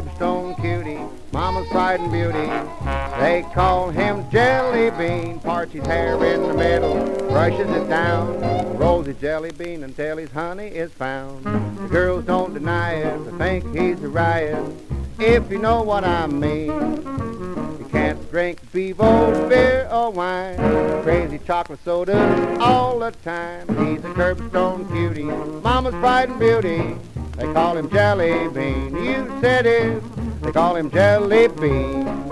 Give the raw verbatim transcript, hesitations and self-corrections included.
curbstone cutie, mama's pride and beauty. They call him Jelly-Bean, parts his hair in the middle, brushes it down, rolls his jelly-bean until his honey is found. The girls don't deny it, they think he's a riot, if you know what I mean. You can't drink Bevo beer or wine, crazy chocolate sodas all the time. He's a curbstone cutie, mama's pride and beauty. They call him Jelly-Bean, you said it, they call him Jelly-Bean.